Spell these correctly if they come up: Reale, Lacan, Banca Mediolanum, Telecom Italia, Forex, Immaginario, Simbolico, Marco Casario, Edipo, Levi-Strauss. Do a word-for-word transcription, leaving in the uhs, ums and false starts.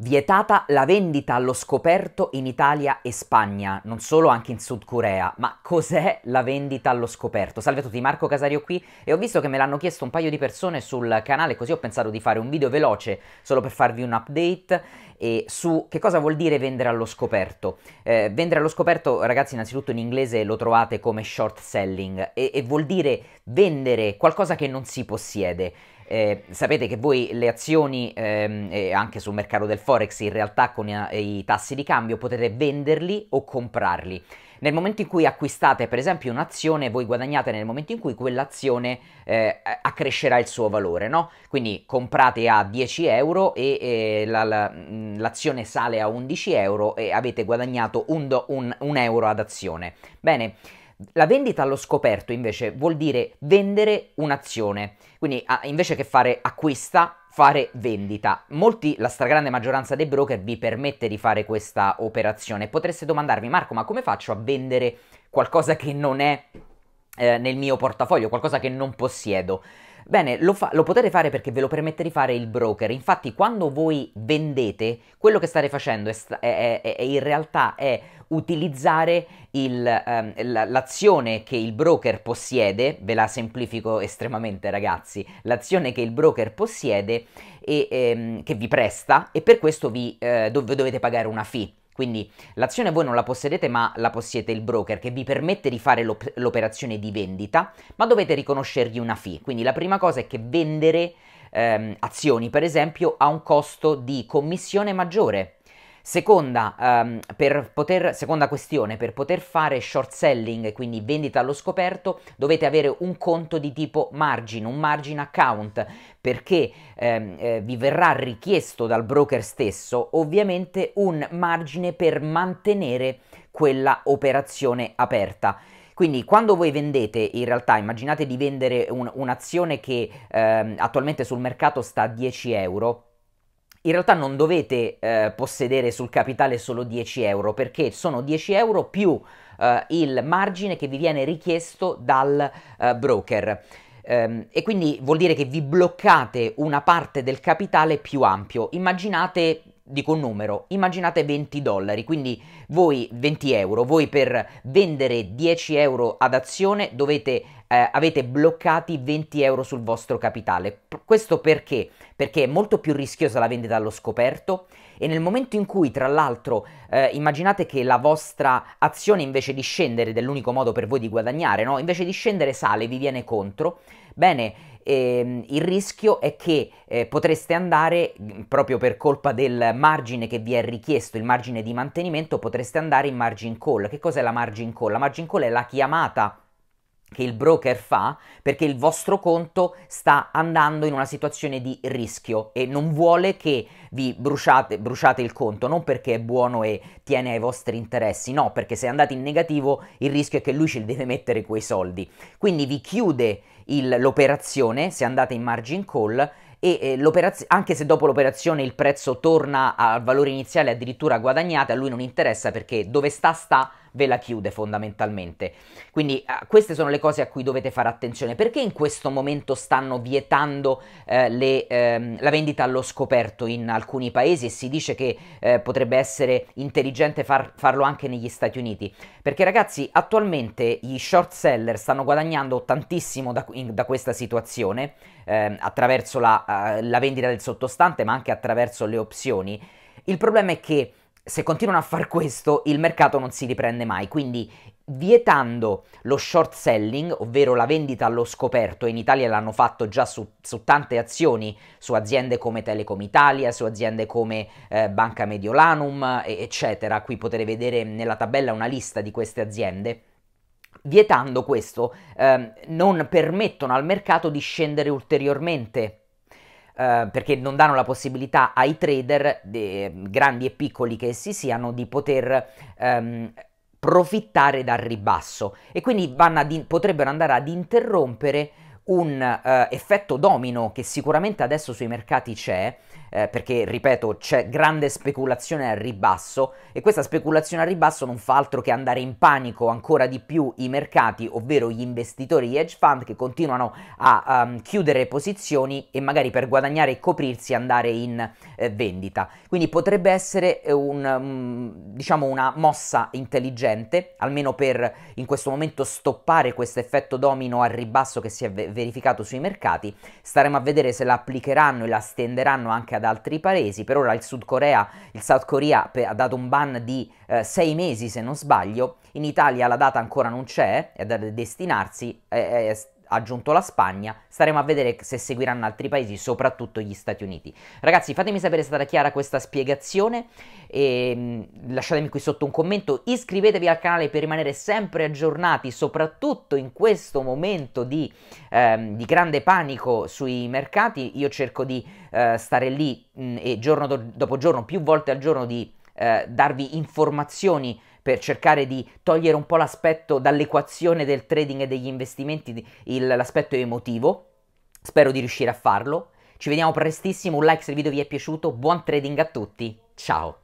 Vietata la vendita allo scoperto in Italia e Spagna, non solo, anche in Sud Corea. Ma cos'è la vendita allo scoperto? Salve a tutti, Marco Casario qui, e ho visto che me l'hanno chiesto un paio di persone sul canale, così ho pensato di fare un video veloce solo per farvi un update e su che cosa vuol dire vendere allo scoperto. Eh, vendere allo scoperto, ragazzi, innanzitutto in inglese lo trovate come short selling e, e vuol dire vendere qualcosa che non si possiede. Eh, sapete che voi le azioni ehm, eh, anche sul mercato del forex, in realtà con i, i tassi di cambio, potete venderli o comprarli. Nel momento in cui acquistate per esempio un'azione, voi guadagnate nel momento in cui quell'azione eh, accrescerà il suo valore, no? Quindi comprate a dieci euro e, e l'azione la, la, sale a undici euro e avete guadagnato un, do, un, un euro ad azione. Bene. La vendita allo scoperto invece vuol dire vendere un'azione, quindi a, invece che fare acquista, fare vendita. Molti, la stragrande maggioranza dei broker vi permette di fare questa operazione. Potreste domandarvi: Marco, ma come faccio a vendere qualcosa che non è eh, nel mio portafoglio, qualcosa che non possiedo? Bene, lo, fa- lo potete fare perché ve lo permette di fare il broker. Infatti quando voi vendete, quello che state facendo è st- è, è, è in realtà è utilizzare l'azione ehm, che il broker possiede. Ve la semplifico estremamente, ragazzi: l'azione che il broker possiede e ehm, che vi presta, e per questo vi eh, dov- dovete pagare una fee. Quindi l'azione voi non la possedete, ma la possiede il broker, che vi permette di fare l'op- l'operazione di vendita, ma dovete riconoscergli una fee. Quindi la prima cosa è che vendere ehm, azioni, per esempio, ha un costo di commissione maggiore. Seconda, ehm, per poter, seconda questione, per poter fare short selling, quindi vendita allo scoperto, dovete avere un conto di tipo margin, un margin account, perché ehm, eh, vi verrà richiesto dal broker stesso ovviamente un margine per mantenere quella operazione aperta. Quindi quando voi vendete, in realtà immaginate di vendere un, un'azione che ehm, attualmente sul mercato sta a dieci euro, in realtà non dovete eh, possedere sul capitale solo dieci euro, perché sono dieci euro più eh, il margine che vi viene richiesto dal eh, broker. Ehm, e quindi vuol dire che vi bloccate una parte del capitale più ampio. Immaginate, dico un numero, immaginate venti dollari, quindi voi venti euro, voi per vendere dieci euro ad azione dovete Eh, avete bloccati venti euro sul vostro capitale. Questo perché? Perché è molto più rischiosa la vendita allo scoperto, e nel momento in cui, tra l'altro, eh, immaginate che la vostra azione, invece di scendere, dell'unico modo per voi di guadagnare, no? Invece di scendere sale, vi viene contro. Bene. Ehm, il rischio è che eh, potreste andare, proprio per colpa del margine che vi è richiesto, il margine di mantenimento, potreste andare in margin call. Che cos'è la margin call? La margin call è la chiamata che il broker fa perché il vostro conto sta andando in una situazione di rischio e non vuole che vi bruciate, bruciate il conto, non perché è buono e tiene ai vostri interessi, no, perché se andate in negativo il rischio è che lui ci deve mettere quei soldi. Quindi vi chiude il, l'operazione se andate in margin call, e eh, l'operazio- anche se dopo l'operazione il prezzo torna al valore iniziale, addirittura guadagnate, a lui non interessa, perché dove sta sta, ve la chiude fondamentalmente. Quindi eh, queste sono le cose a cui dovete fare attenzione. Perché in questo momento stanno vietando eh, le, ehm, la vendita allo scoperto in alcuni paesi, e si dice che eh, potrebbe essere intelligente far, farlo anche negli Stati Uniti? Perché, ragazzi, attualmente i short seller stanno guadagnando tantissimo da, in, da questa situazione, ehm, attraverso la, eh, la vendita del sottostante, ma anche attraverso le opzioni. Il problema è che se continuano a far questo, il mercato non si riprende mai. Quindi, vietando lo short selling, ovvero la vendita allo scoperto, in Italia l'hanno fatto già su, su tante azioni, su aziende come Telecom Italia, su aziende come eh, Banca Mediolanum, e, eccetera. Qui potete vedere nella tabella una lista di queste aziende. Vietando questo, eh, non permettono al mercato di scendere ulteriormente. Uh, perché non danno la possibilità ai trader, de, grandi e piccoli che essi siano, di poter um, profittare dal ribasso, e quindi vanno ad in, potrebbero andare ad interrompere un uh, effetto domino che sicuramente adesso sui mercati c'è, eh, perché, ripeto, c'è grande speculazione al ribasso e questa speculazione al ribasso non fa altro che andare in panico ancora di più i mercati, ovvero gli investitori, gli hedge fund, che continuano a um, chiudere posizioni e magari per guadagnare e coprirsi andare in eh, vendita. Quindi potrebbe essere un, um, diciamo una mossa intelligente, almeno per in questo momento stoppare questo effetto domino al ribasso che si è verificato sui mercati. Staremo a vedere se la applicheranno e la stenderanno anche ad altri paesi. Per ora il Sud Corea, il South Korea ha dato un ban di eh, sei mesi se non sbaglio, in Italia la data ancora non c'è, è da destinarsi, è, è aggiunto la Spagna, staremo a vedere se seguiranno altri paesi, soprattutto gli Stati Uniti. Ragazzi, fatemi sapere se è stata chiara questa spiegazione e lasciatemi qui sotto un commento, iscrivetevi al canale per rimanere sempre aggiornati, soprattutto in questo momento di, ehm, di grande panico sui mercati. Io cerco di eh, stare lì mh, e giorno do- dopo giorno, più volte al giorno, di eh, darvi informazioni per cercare di togliere un po' l'aspetto dall'equazione del trading e degli investimenti, l'aspetto emotivo. Spero di riuscire a farlo. Ci vediamo prestissimo, un like se il video vi è piaciuto, buon trading a tutti, ciao!